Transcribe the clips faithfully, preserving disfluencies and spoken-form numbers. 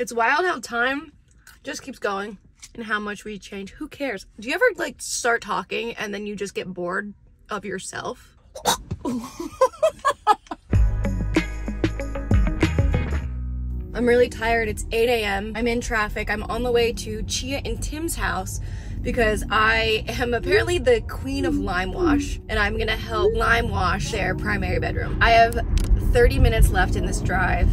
It's wild how time just keeps going and how much we change. Who cares? Do you ever like start talking and then you just get bored of yourself? I'm really tired. It's eight A M I'm in traffic. I'm on the way to Chia and Tim's house because I am apparently the queen of lime wash, and I'm gonna help lime wash their primary bedroom. I have thirty minutes left in this drive,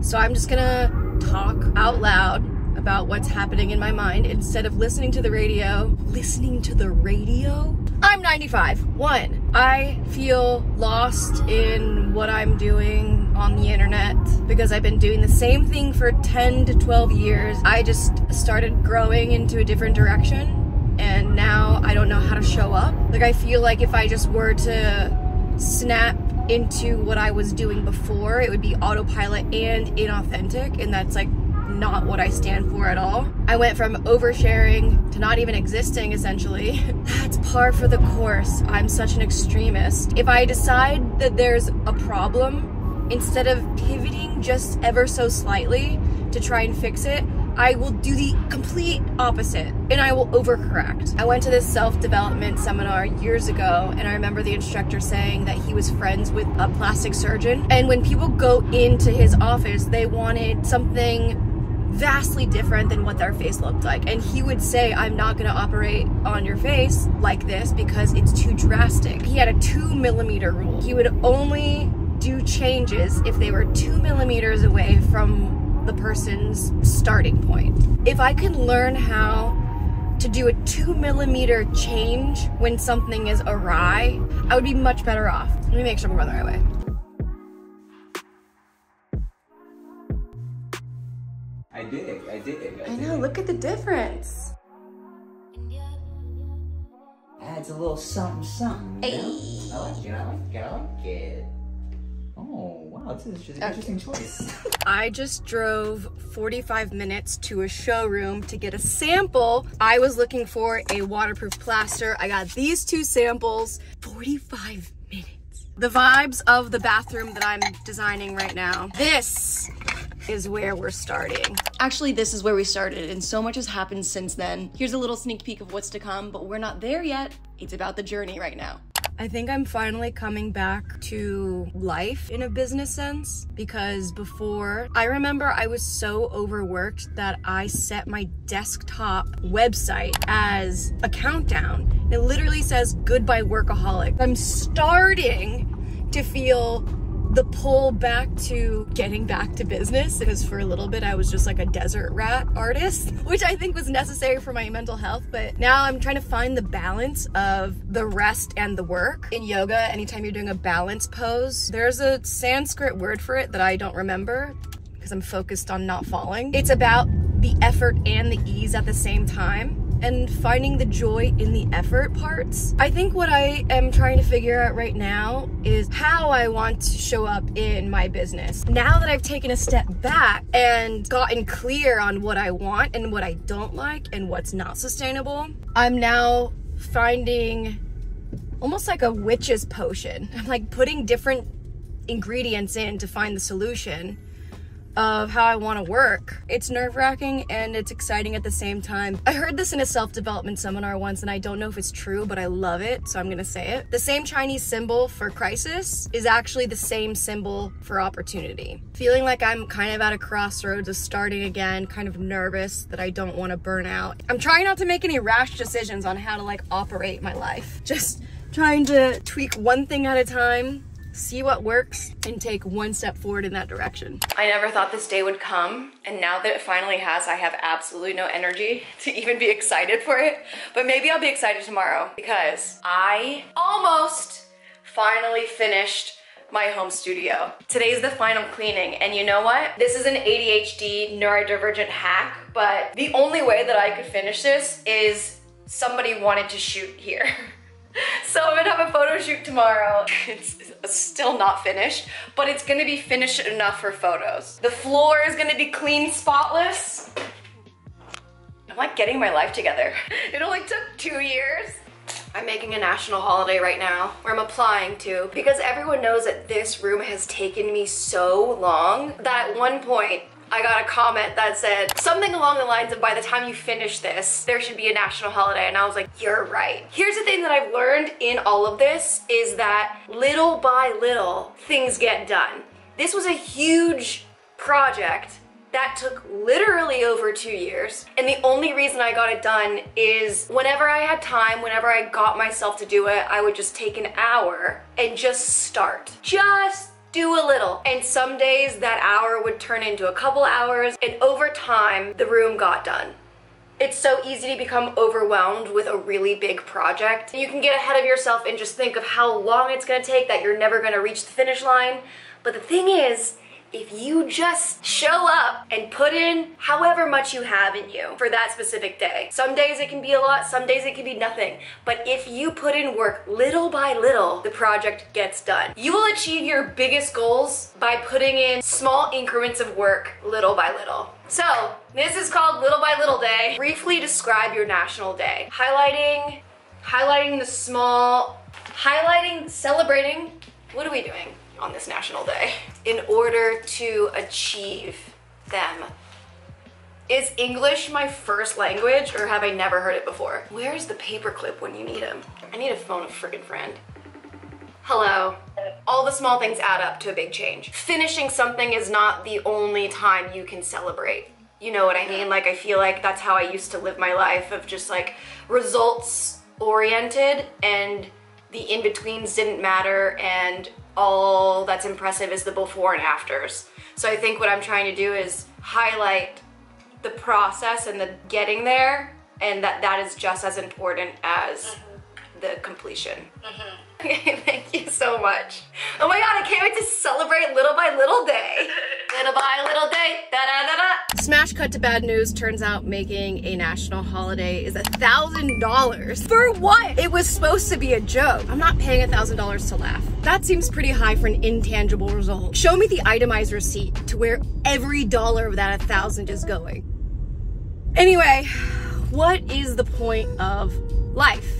so I'm just gonna talk out loud about what's happening in my mind instead of listening to the radio. Listening to the radio? I'm ninety-five. One, I feel lost in what I'm doing on the internet because I've been doing the same thing for ten to twelve years. I just started growing into a different direction, and now I don't know how to show up. Like, I feel like if I just were to snap into what I was doing before, it would be autopilot and inauthentic, and that's like not what I stand for at all. I went from oversharing to not even existing, essentially. That's par for the course. I'm such an extremist. If I decide that there's a problem, instead of pivoting just ever so slightly to try and fix it, I will do the complete opposite, and I will overcorrect. I went to this self-development seminar years ago, and I remember the instructor saying that he was friends with a plastic surgeon, and when people go into his office, they wanted something vastly different than what their face looked like, and he would say, I'm not going to operate on your face like this because it's too drastic. He had a two millimeter rule. He would only do changes if they were two millimeters away from the person's starting point. If I can learn how to do a two millimeter change when something is awry, I would be much better off. Let me make sure I'm on the right way. I dig, I dig. I, I know, dig. Look at the difference. Adds a little something, something. Hey. You know? I like it, I like it, I like it. Oh, wow, this is just an interesting choice. I just drove forty-five minutes to a showroom to get a sample. I was looking for a waterproof plaster. I got these two samples. forty-five minutes. The vibes of the bathroom that I'm designing right now. This is where we're starting. Actually, this is where we started, and so much has happened since then. Here's a little sneak peek of what's to come, but we're not there yet. It's about the journey right now. I think I'm finally coming back to life in a business sense, because before, I remember I was so overworked that I set my desktop website as a countdown. It literally says, goodbye workaholic. I'm starting to feel the pull back to getting back to business, because for a little bit I was just like a desert rat artist, which I think was necessary for my mental health. But now I'm trying to find the balance of the rest and the work. In yoga, anytime you're doing a balance pose, there's a Sanskrit word for it that I don't remember because I'm focused on not falling. It's about the effort and the ease at the same time, and finding the joy in the effort parts. I think what I am trying to figure out right now is how I want to show up in my business. Now that I've taken a step back and gotten clear on what I want and what I don't like and what's not sustainable, I'm now finding almost like a witch's potion. I'm like putting different ingredients in to find the solution of how I want to work. It's nerve-wracking and it's exciting at the same time. I heard this in a self-development seminar once, and I don't know if it's true, but I love it, so I'm gonna say it. The same Chinese symbol for crisis is actually the same symbol for opportunity. Feeling like I'm kind of at a crossroads of starting again, kind of nervous that I don't want to burn out. I'm trying not to make any rash decisions on how to like operate my life. Just trying to tweak one thing at a time, see what works, and take one step forward in that direction. I never thought this day would come, and now that it finally has, I have absolutely no energy to even be excited for it. But maybe I'll be excited tomorrow, because I almost finally finished my home studio. Today's the final cleaning, and you know what? This is an A D H D neurodivergent hack, but the only way that I could finish this is somebody wanted to shoot here. So I'm gonna have a photo shoot tomorrow. It's still not finished, but it's gonna be finished enough for photos. The floor is gonna be clean, spotless. I'm like getting my life together. It only took two years. I'm making a national holiday right now, or I'm applying to, because everyone knows that this room has taken me so long that at one point I got a comment that said something along the lines of, by the time you finish this, there should be a national holiday. And I was like, you're right. Here's the thing that I've learned in all of this is that little by little, things get done. This was a huge project that took literally over two years. And the only reason I got it done is whenever I had time, whenever I got myself to do it, I would just take an hour and just start. Just do a little. And some days that hour would turn into a couple hours, and over time, the room got done. It's so easy to become overwhelmed with a really big project. You can get ahead of yourself and just think of how long it's gonna take, that you're never gonna reach the finish line. But the thing is, if you just show up and put in however much you have in you for that specific day. Some days it can be a lot, some days it can be nothing. But if you put in work little by little, the project gets done. You will achieve your biggest goals by putting in small increments of work little by little. So, this is called Little by Little Day. Briefly describe your national day. Highlighting, highlighting the small, highlighting, celebrating. What are we doing on this national day in order to achieve them? Is English my first language, or have I never heard it before? Where's the paperclip when you need him? I need to phone a freaking friend. Hello. All the small things add up to a big change. Finishing something is not the only time you can celebrate. You know what I mean? Like, I feel like that's how I used to live my life, of just like results oriented, and the in-betweens didn't matter, and all that's impressive is the before and afters. So I think what I'm trying to do is highlight the process and the getting there, and that that is just as important as mm-hmm. the completion. Mm-hmm. Okay, thank you so much. Oh my God, I can't wait to celebrate Little by Little Day. Little by Little Day, da-da-da-da. Smash cut to bad news. Turns out making a national holiday is a thousand dollars. For what? It was supposed to be a joke. I'm not paying a thousand dollars to laugh. That seems pretty high for an intangible result. Show me the itemized receipt to where every dollar of that a thousand is going. Anyway, what is the point of life?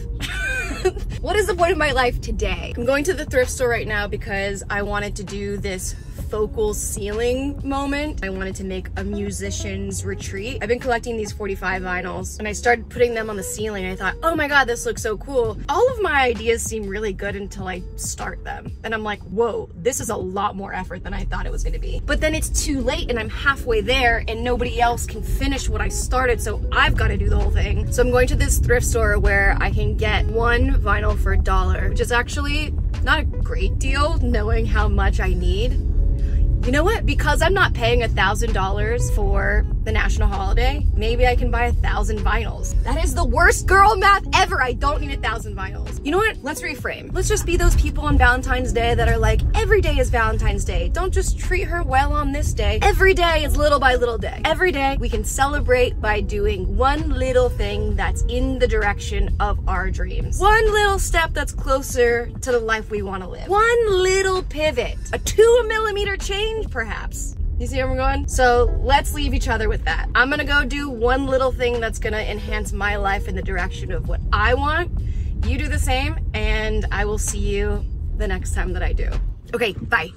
What is the point of my life today? I'm going to the thrift store right now because I wanted to do this focal ceiling moment. I wanted to make a musician's retreat. I've been collecting these forty-five vinyls, and I started putting them on the ceiling. I thought, oh my God, this looks so cool. All of my ideas seem really good until I start them. And I'm like, whoa, this is a lot more effort than I thought it was gonna be. But then it's too late, and I'm halfway there, and nobody else can finish what I started, so I've gotta do the whole thing. So I'm going to this thrift store where I can get one vinyl for a dollar, which is actually not a great deal knowing how much I need. You know what? Because I'm not paying a thousand dollars for the national holiday, maybe I can buy a thousand vinyls. That is the worst girl math ever. I don't need a thousand vinyls. You know what? Let's reframe. Let's just be those people on Valentine's Day that are like, every day is Valentine's Day. Don't just treat her well on this day. Every day is Little by Little Day. Every day we can celebrate by doing one little thing that's in the direction of our dreams. One little step that's closer to the life we want to live. One little pivot. A two millimeter change, perhaps. You see where I'm going? So let's leave each other with that. I'm gonna go do one little thing that's gonna enhance my life in the direction of what I want. You do the same, and I will see you the next time that I do. Okay, bye.